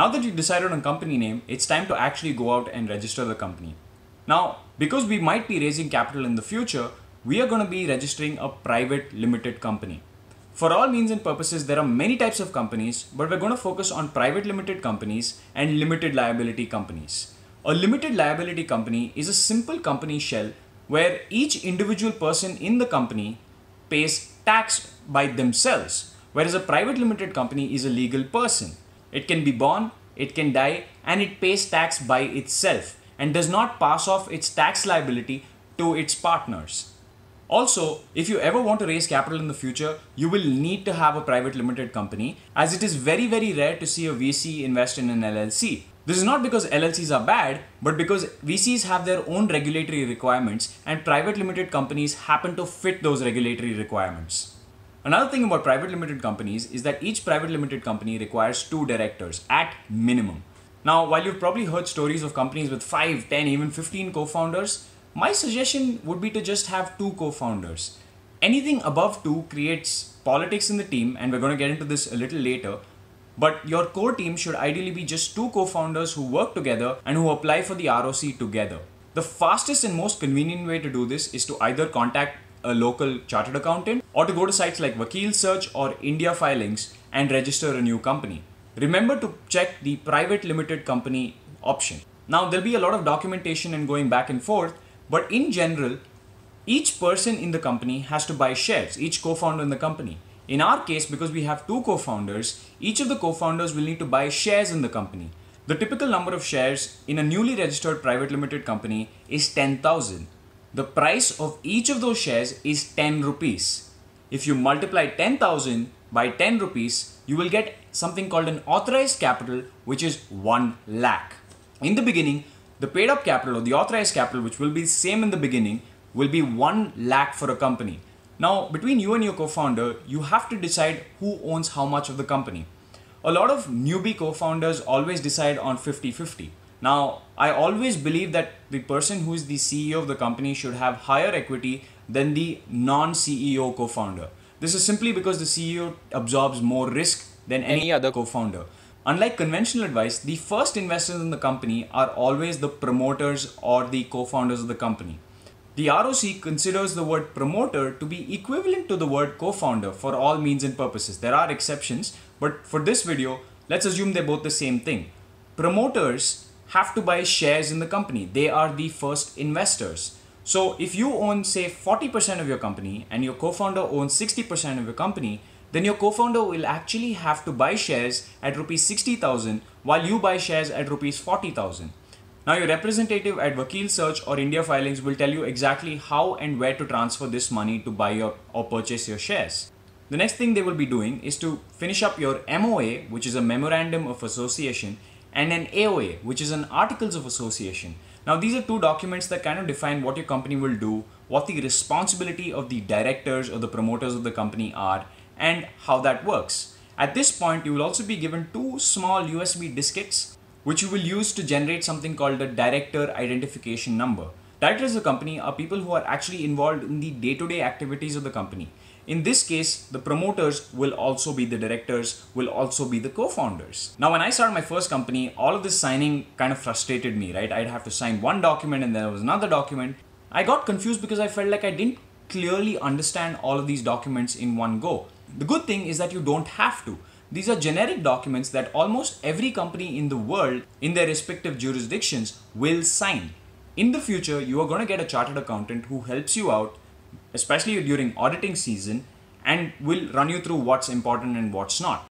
Now that you decided on company name, it's time to actually go out and register the company. Now, because we might be raising capital in the future, we are going to be registering a private limited company. For all means and purposes, there are many types of companies, but we're going to focus on private limited companies and limited liability companies. A limited liability company is a simple company shell where each individual person in the company pays tax by themselves, whereas a private limited company is a legal person. It can be born, it can die, and it pays tax by itself and does not pass off its tax liability to its partners. Also, if you ever want to raise capital in the future, you will need to have a private limited company, as it is very, very rare to see a VC invest in an LLC. This is not because LLCs are bad, but because VCs have their own regulatory requirements and private limited companies happen to fit those regulatory requirements. Another thing about private limited companies is that each private limited company requires 2 directors at minimum. Now, while you've probably heard stories of companies with 5, 10, even 15 co-founders, my suggestion would be to just have 2 co-founders. Anything above 2 creates politics in the team, and we're going to get into this a little later, but your core team should ideally be just 2 co-founders who work together and who apply for the ROC together. The fastest and most convenient way to do this is to either contact a local chartered accountant or to go to sites like Vakil Search or India Filings and register a new company. Remember to check the private limited company option. Now, there'll be a lot of documentation and going back and forth, but in general, each person in the company has to buy shares, each co-founder in the company. In our case, because we have 2 co-founders, each of the co-founders will need to buy shares in the company. The typical number of shares in a newly registered private limited company is 10,000. The price of each of those shares is 10 rupees. If you multiply 10,000 by 10 rupees, you will get something called an authorized capital, which is 1 lakh. In the beginning, the paid up capital or the authorized capital, which will be the same in the beginning, will be 1 lakh for a company. Now, between you and your co-founder, you have to decide who owns how much of the company. A lot of newbie co-founders always decide on 50-50. Now, I always believe that the person who is the CEO of the company should have higher equity than the non-CEO co-founder. This is simply because the CEO absorbs more risk than any other co-founder. Unlike conventional advice, the first investors in the company are always the promoters or the co-founders of the company. The ROC considers the word promoter to be equivalent to the word co-founder for all means and purposes. There are exceptions, but for this video, let's assume they're both the same thing. Promoters have to buy shares in the company. They are the first investors. So if you own, say, 40% of your company and your co-founder owns 60% of your company, then your co-founder will actually have to buy shares at rupees 60,000 while you buy shares at rupees 40,000. Now, your representative at Vakil Search or India Filings will tell you exactly how and where to transfer this money to buy or purchase your shares. The next thing they will be doing is to finish up your MOA, which is a Memorandum of Association, and an AOA, which is an Articles of Association. Now, these are 2 documents that kind of define what your company will do, what the responsibility of the directors or the promoters of the company are, and how that works. At this point, you will also be given 2 small USB diskettes, which you will use to generate something called the Director Identification Number. Directors of the company are people who are actually involved in the day-to-day activities of the company. In this case, the promoters will also be the directors, will also be the co-founders. Now, when I started my first company, all of this signing kind of frustrated me, right? I'd have to sign one document and then there was another document. I got confused because I felt like I didn't clearly understand all of these documents in one go. The good thing is that you don't have to. These are generic documents that almost every company in the world, in their respective jurisdictions, will sign. In the future, you are going to get a chartered accountant who helps you out, especially during auditing season, and will run you through what's important and what's not.